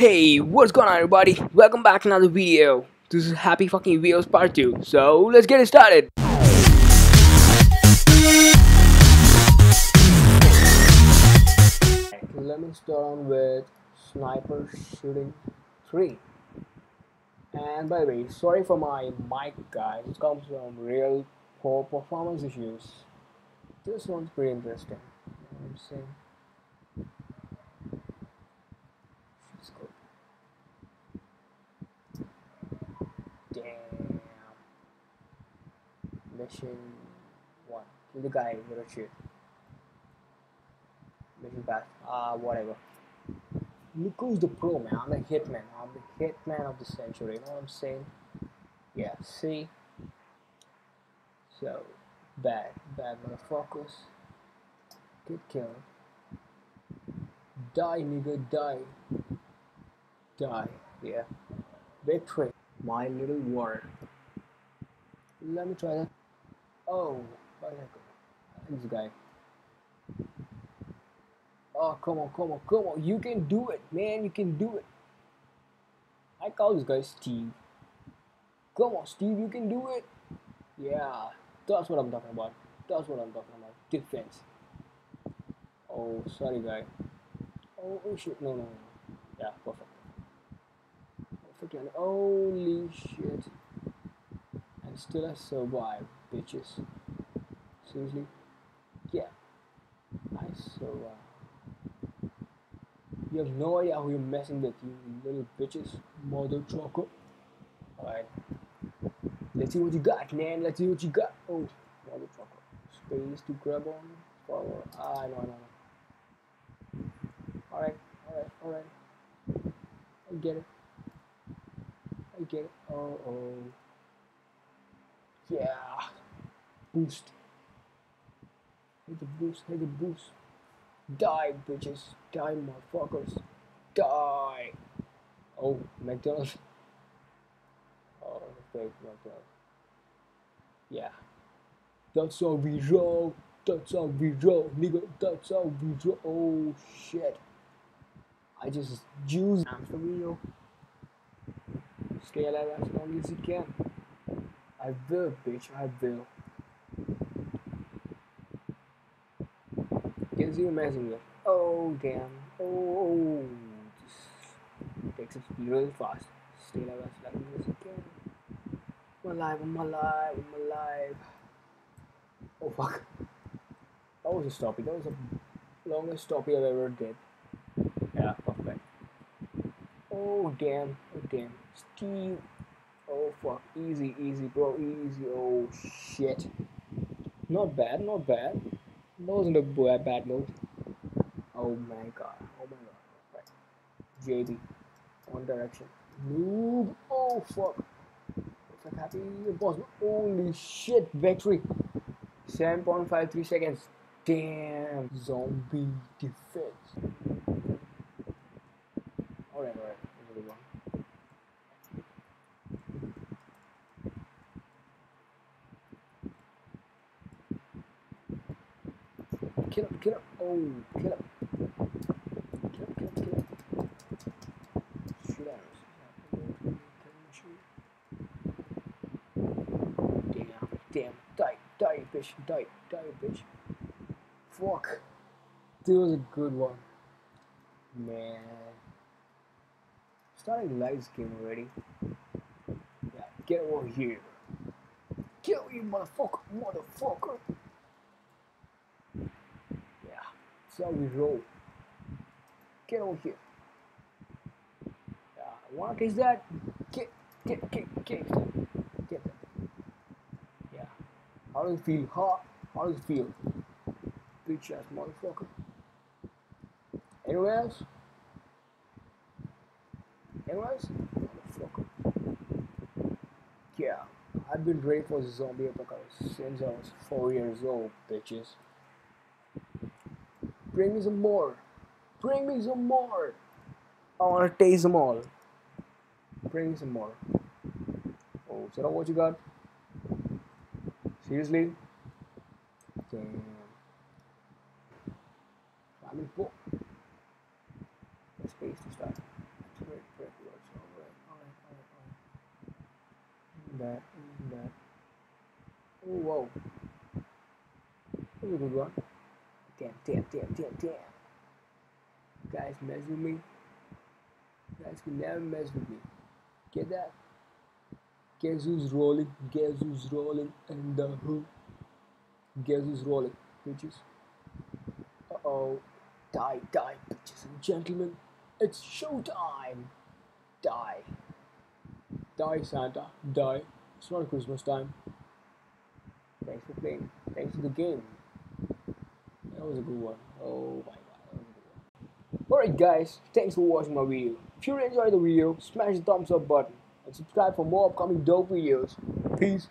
Hey, what's going on everybody? Welcome back to another video. This is Happy Fucking Wheels Part 2. So, let's get it started. Let me start on with Sniper Shooting 3. And by the way, sorry for my mic guys. It comes from real poor performance issues. This one's pretty interesting. Let's see. Mission 1. Kill the guy with a shit. Mission pass. Whatever. Look who's the pro, man. I'm the hitman. I'm the hitman of the century. You know what I'm saying? Yeah, see? So, bad motherfuckers. Get killed. Die, nigga, die. Die. Yeah. Victory. My little war. Let me try that. Oh, this guy. Oh, come on. You can do it, man. You can do it. I call this guy Steve. Come on, Steve. You can do it. Yeah, that's what I'm talking about. Defense. Oh, sorry, guy. Oh, shit. No. Yeah, perfect. And holy shit. And still I survived. Bitches. Seriously? Yeah. You have no idea who you're messing with, you little bitches. Mother trucker. Alright. Let's see what you got, man. Oh, mother trucker. Space to grab on. Forward. Ah, no. Alright. I get it. Oh. Yeah. Boost. Hit the boost. Die, bitches. Die, motherfuckers. Die. Oh, McDonald's. Oh, fake McDonald's. Yeah. That's how we roll. Nigga, that's how we roll. Oh, shit. I just juiced. I'm the video. Stay alive as long as you can. I will, bitch. I will. Guess you're messing with. Oh, damn. Oh. Just takes it really fast. Stay alive as long as you can. I'm alive. Oh, fuck. That was a stoppie. That was the longest stoppie I've ever did. Yeah, perfect. Oh, damn. Steve. Oh fuck, easy bro, easy, oh shit. Not bad. That wasn't a bad move. Oh my god. Right. JD, one direction. Noob, oh fuck. Looks like Happy boss, holy shit, victory. 7.53 seconds. Damn, zombie defense. Alright. Get up. Oh, get up. Shoot arrows. Damn. Die, bitch. Fuck. This was a good one. Man. Starting to like this game already. Yeah, get over here. Kill you, motherfucker. That's how we roll. Get over here. Wanna catch that? Get that. Yeah. How does it feel? How does it feel? Bitch ass motherfucker. Anyone else? Motherfucker. Yeah. I've been ready for the zombie apocalypse since I was 4 years old, bitches. Bring me some more. I want to taste them all. Bring me some more. Oh, so what you got? Seriously? Damn. Space to start. that. Oh, wow. That's a good one. Damn. Guys, mess with me. Guys will never mess with me. Get that? Guess who's rolling in the hood? Guess who's rolling, bitches? Uh-oh. Die, bitches and gentlemen. It's showtime. Die, Santa. Die. It's not Christmas time. Thanks for playing. Thanks for the game. That was a good one. Oh my god, that was a good one. Alright guys, thanks for watching my video. If you enjoyed the video, smash the thumbs up button and subscribe for more upcoming dope videos. Peace.